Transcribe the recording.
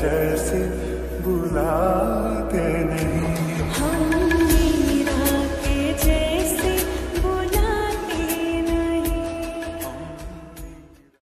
जैसे बुलाते नहीं।